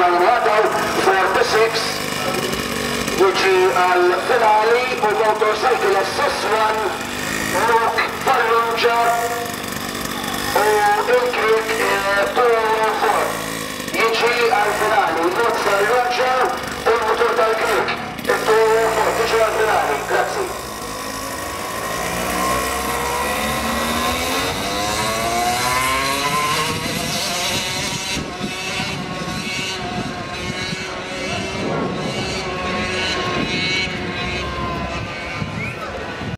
Colorado for the six, which is the finale of motorcycle SS1.